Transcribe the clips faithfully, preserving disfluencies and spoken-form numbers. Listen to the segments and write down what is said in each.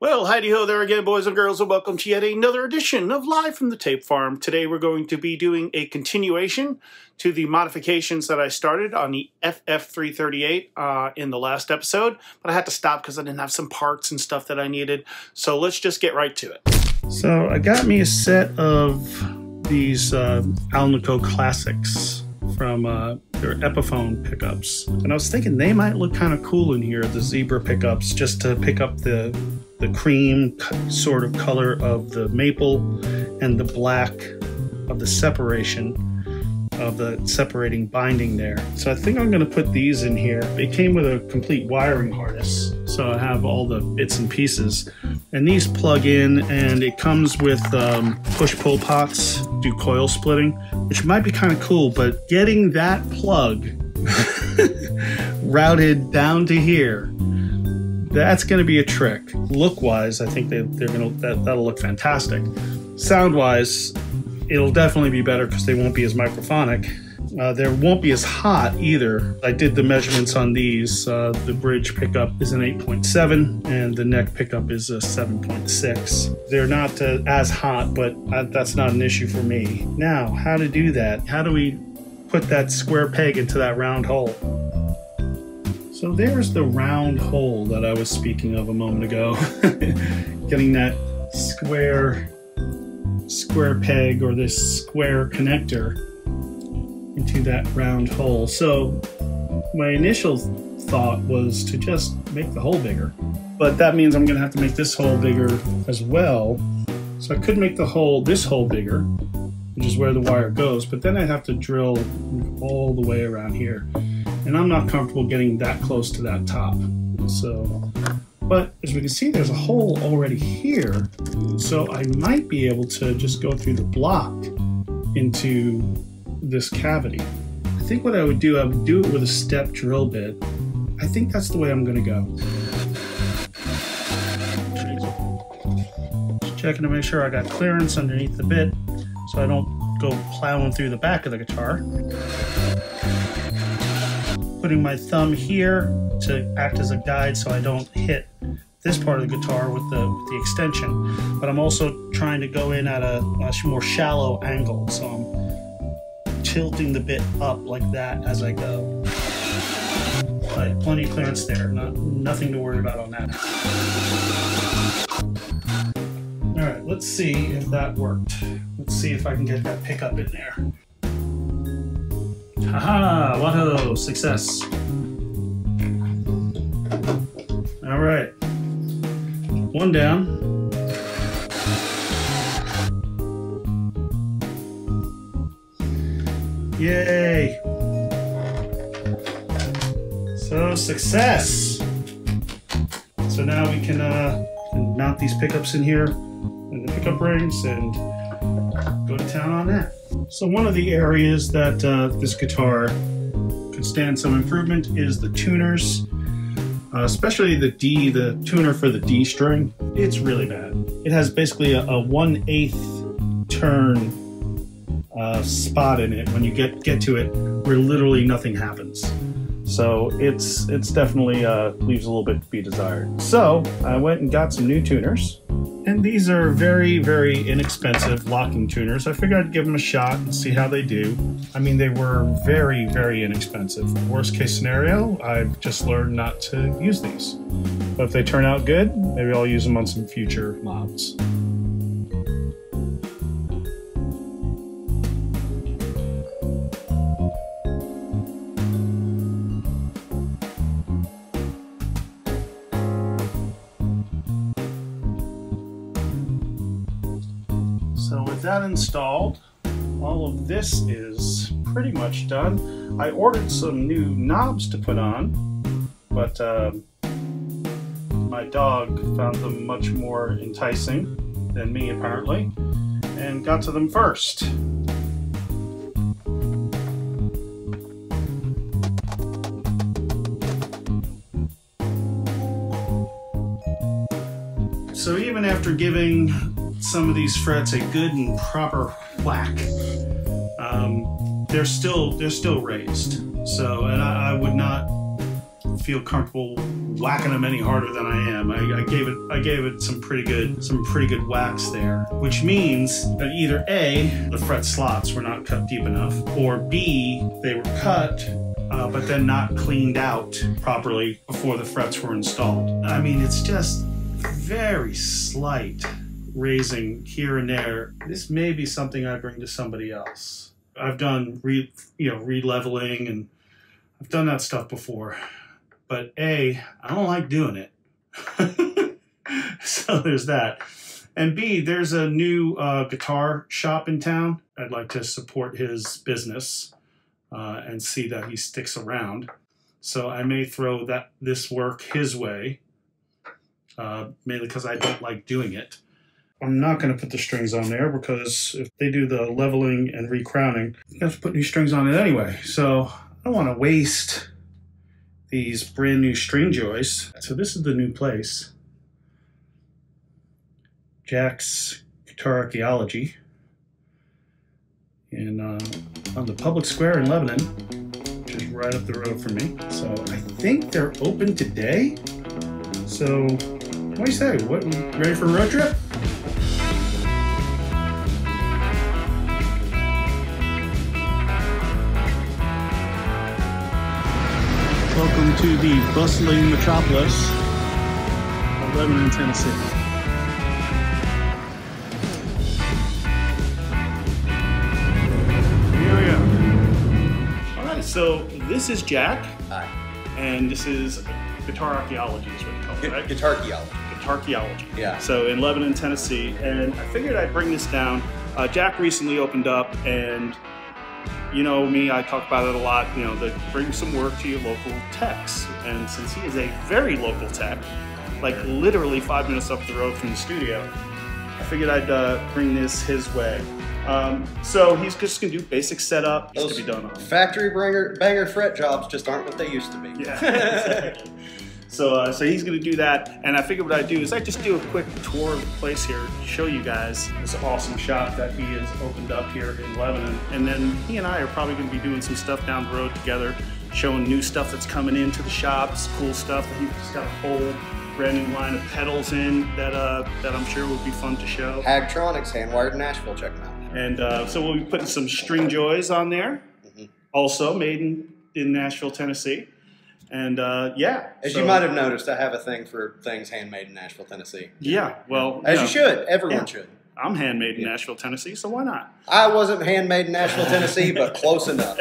Well, hidey-ho there again, boys and girls, and welcome to yet another edition of Live from the Tape Farm. Today we're going to be doing a continuation to the modifications that I started on the F F three thirty-eight uh, in the last episode, but I had to stop because I didn't have some parts and stuff that I needed, so let's just get right to it. So I got me a set of these uh, Alnico Classics from uh, their Epiphone pickups, and I was thinking they might look kind of cool in here, the Zebra pickups, just to pick up the the cream sort of color of the maple and the black of the separation of the separating binding there. So I think I'm going to put these in here. It came with a complete wiring harness, so I have all the bits and pieces, and these plug in, and it comes with um, push-pull pots, do coil splitting, which might be kind of cool, but getting that plug routed down to here, that's going to be a trick. Look-wise, I think they, they're going to that, that'll look fantastic. Sound-wise, it'll definitely be better because they won't be as microphonic. Uh, they won't be as hot either. I did the measurements on these. Uh, the bridge pickup is an eight point seven and the neck pickup is a seven point six. They're not uh, as hot, but I, that's not an issue for me. Now, how to do that? How do we put that square peg into that round hole? So there's the round hole that I was speaking of a moment ago. Getting that square square peg or this square connector into that round hole. So my initial thought was to just make the hole bigger, but that means I'm gonna have to make this hole bigger as well. So I could make the hole, this hole bigger, which is where the wire goes, but then I'd have to drill all the way around here, and I'm not comfortable getting that close to that top. So, but as we can see, there's a hole already here, so I might be able to just go through the block into this cavity. I think what I would do, I would do it with a step drill bit. I think that's the way I'm gonna go. Just checking to make sure I got clearance underneath the bit so I don't go plowing through the back of the guitar. Putting my thumb here to act as a guide so I don't hit this part of the guitar with the, with the extension, but I'm also trying to go in at a, a more shallow angle, so I'm tilting the bit up like that as I go. But plenty of clearance there, not, nothing to worry about on that. Alright, let's see if that worked. Let's see if I can get that pickup in there. Haha, wahoo, success. Alright. One down. Yay! So, success! So now we can uh, mount these pickups in here, and the pickup rings, and go to town on that. So one of the areas that uh, this guitar could stand some improvement is the tuners. Uh, especially the D, the tuner for the D string. It's really bad. It has basically a, a one eighth turn uh, spot in it. When you get, get to it, where literally nothing happens. So it's, it's definitely uh, leaves a little bit to be desired. So I went and got some new tuners. And these are very, very inexpensive locking tuners. I figured I'd give them a shot and see how they do. I mean, they were very, very inexpensive. Worst case scenario, I've just learned not to use these. But if they turn out good, maybe I'll use them on some future mods. So with that installed, all of this is pretty much done. I ordered some new knobs to put on, but uh, my dog found them much more enticing than me apparently, and got to them first. So even after giving some of these frets a good and proper whack, um, they're still they're still raised. So, and I, I would not don't feel comfortable whacking them any harder than I am. I, I gave it I gave it some pretty good some pretty good whacks there, which means that either A, the fret slots were not cut deep enough, or B, they were cut Uh, but then not cleaned out properly before the frets were installed. I mean, it's just very slight raising here and there. This may be something I bring to somebody else. I've done re, you know, re-leveling, and I've done that stuff before. But A, I don't like doing it. So there's that. And B, there's a new uh, guitar shop in town. I'd like to support his business. Uh, and see that he sticks around. So I may throw that this work his way, uh, mainly because I don't like doing it. I'm not going to put the strings on there because if they do the leveling and recrowning, you have to put new strings on it anyway. So I don't want to waste these brand new String Joys. So this is the new place, Jack's Guitarcheology. And uh, on the public square in Lebanon, which is right up the road from me. So I think they're open today. So what do you say? What, ready for a road trip? Welcome to the bustling metropolis of Lebanon, Tennessee. So this is Jack. Hi. And this is Guitarcheology is what you call it, right? Guitarcheology. Guitarcheology. Yeah. So in Lebanon, Tennessee. And I figured I'd bring this down. Uh, Jack recently opened up, and you know me, I talk about it a lot, you know, that bring some work to your local techs. And since he is a very local tech, like literally five minutes up the road from the studio, I figured I'd uh, bring this his way. Um, so he's just going to do basic setup. Those to be done on. Factory banger, banger fret jobs just aren't what they used to be. Yeah, exactly. So, uh, so he's going to do that, and I figured what I'd do is I'd just do a quick tour of the place here, show you guys this awesome shop that he has opened up here in Lebanon, and then he and I are probably going to be doing some stuff down the road together, showing new stuff that's coming into the shops, cool stuff that he's just got a whole brand new line of pedals in that uh, that I'm sure would be fun to show. Hagtronics, handwired in Nashville, check them out. And uh, so we'll be putting some String Joys on there, mm-hmm. also made in, in Nashville, Tennessee. And uh, yeah. As so, you might have noticed, I have a thing for things handmade in Nashville, Tennessee. Yeah, well. As no, you should, everyone yeah. should. I'm handmade in yeah. Nashville, Tennessee, so why not? I wasn't handmade in Nashville, Tennessee, but close enough.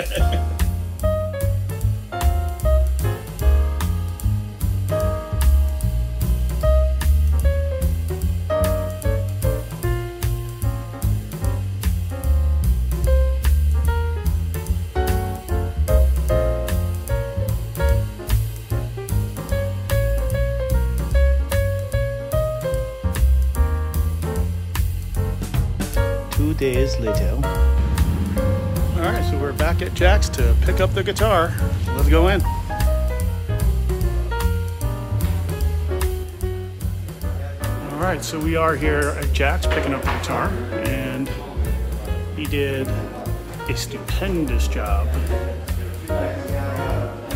Days later. All right, so we're back at Jack's to pick up the guitar. Let's go in. All right, so we are here at Jack's picking up the guitar, and he did a stupendous job.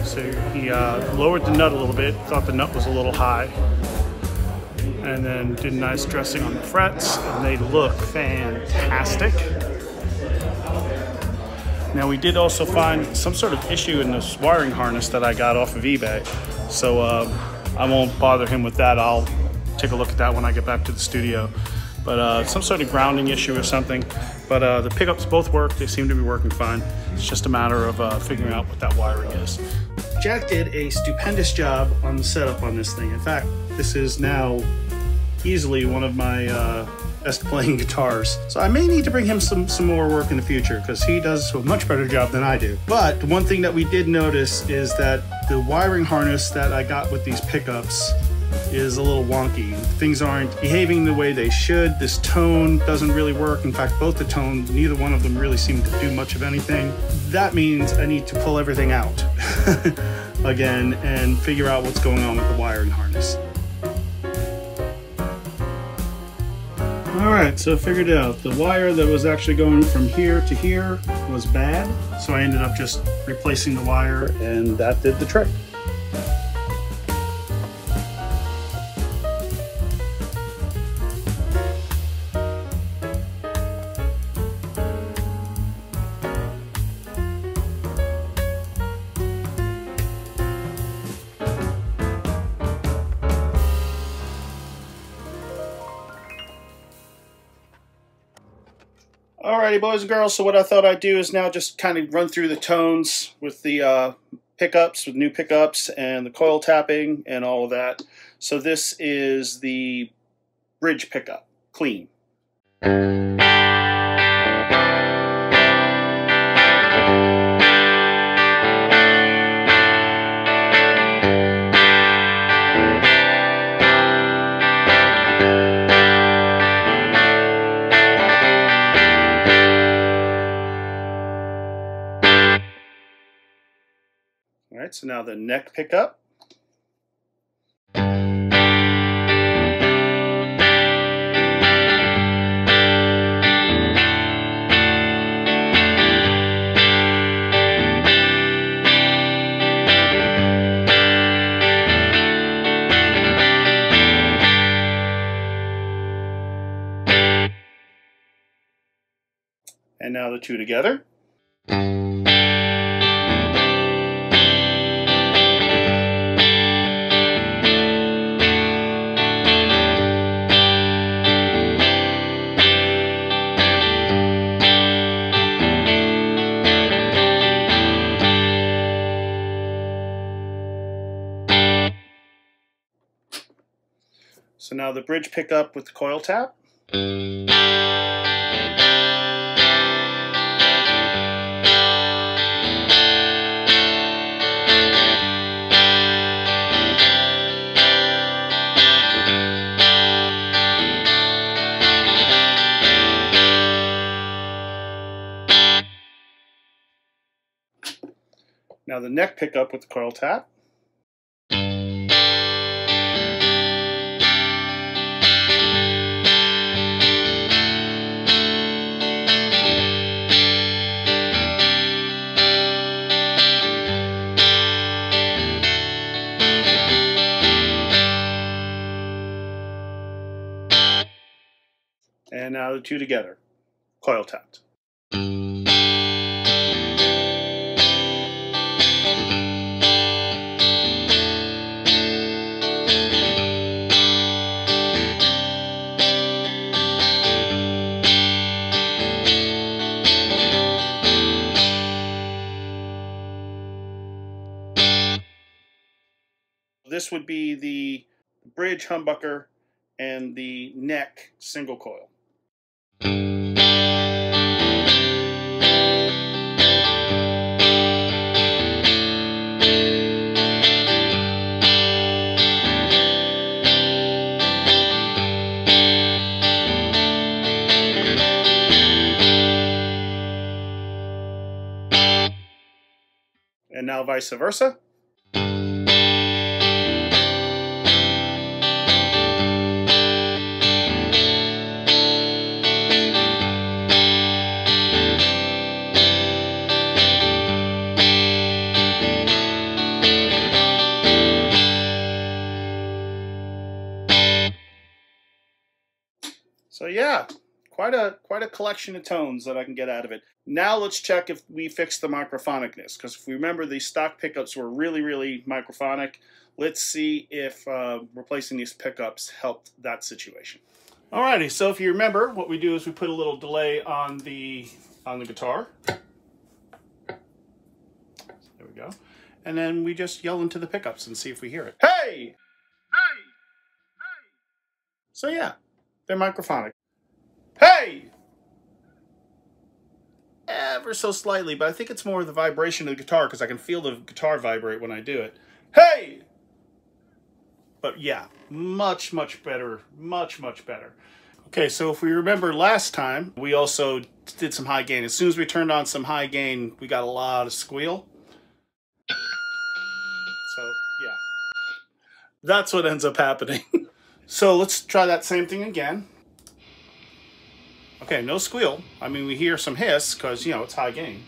So he uh, lowered the nut a little bit, thought the nut was a little high, and then did nice dressing on the frets, and they look fantastic. Now we did also find some sort of issue in this wiring harness that I got off of eBay, so uh, I won't bother him with that. I'll take a look at that when I get back to the studio. But uh, some sort of grounding issue or something, but uh, the pickups both work. They seem to be working fine. It's just a matter of uh, figuring out what that wiring is. Jack did a stupendous job on the setup on this thing. In fact, this is now easily one of my uh, best playing guitars. So I may need to bring him some, some more work in the future because he does a much better job than I do. But one thing that we did notice is that the wiring harness that I got with these pickups is a little wonky. Things aren't behaving the way they should. This tone doesn't really work. In fact, both the tones, neither one of them really seem to do much of anything. That means I need to pull everything out again and figure out what's going on with the wiring harness. All right, so I figured it out. The wire that was actually going from here to here was bad, so I ended up just replacing the wire, and that did the trick. Alrighty, boys and girls, so what I thought I'd do is now just kind of run through the tones with the uh, pickups, with new pickups, and the coil tapping, and all of that. So this is the bridge pickup, clean. Alright, so now the neck pickup. And now the two together. So now the bridge pickup with the coil tap. Now the neck pickup with the coil tap. And now the two together, coil tapped. This would be the bridge humbucker and the neck single coil. And now vice versa. So yeah, quite a quite a collection of tones that I can get out of it. Now let's check if we fix the microphonicness, because if we remember, the stock pickups were really, really microphonic. Let's see if uh, replacing these pickups helped that situation. Alrighty, so if you remember, what we do is we put a little delay on the on the guitar. There we go, and then we just yell into the pickups and see if we hear it. Hey, hey, hey. So yeah. They're microphonic. Hey! Ever so slightly, but I think it's more the vibration of the guitar because I can feel the guitar vibrate when I do it. Hey! But yeah, much, much better. Much, much better. Okay, so if we remember last time, we also did some high gain. As soon as we turned on some high gain, we got a lot of squeal. So, yeah. That's what ends up happening. So let's try that same thing again. Okay, no squeal. I mean, we hear some hiss because, you know, it's high gain.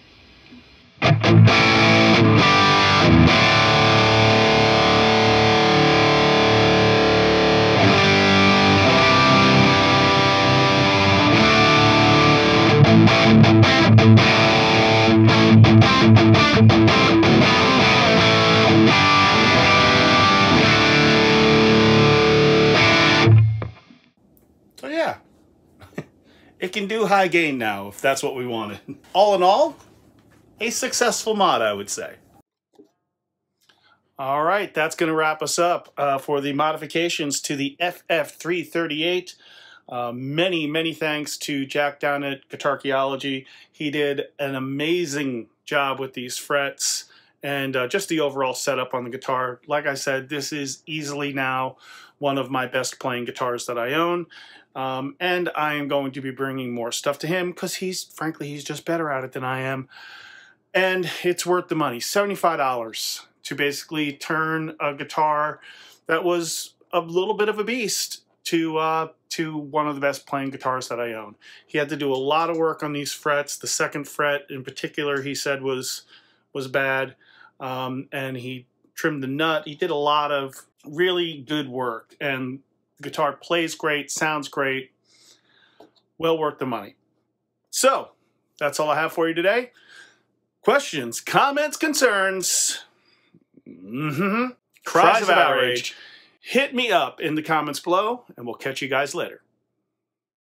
It can do high gain now, if that's what we wanted. All in all, a successful mod, I would say. All right, that's going to wrap us up uh, for the modifications to the F F three thirty-eight. Uh, many, many thanks to Jack down at Guitarcheology. He did an amazing job with these frets and uh, just the overall setup on the guitar. Like I said, this is easily now one of my best playing guitars that I own. Um, and I am going to be bringing more stuff to him because he's, frankly, he's just better at it than I am. And it's worth the money, seventy-five dollars to basically turn a guitar that was a little bit of a beast to uh, to one of the best playing guitars that I own. He had to do a lot of work on these frets. The second fret in particular, he said was, was bad. Um, and he trimmed the nut. He did a lot of really good work, and the guitar plays great, sounds great, well worth the money. So that's all I have for you today. Questions, comments, concerns, mm-hmm. cries, cries of outrage. Hit me up in the comments below, and we'll catch you guys later.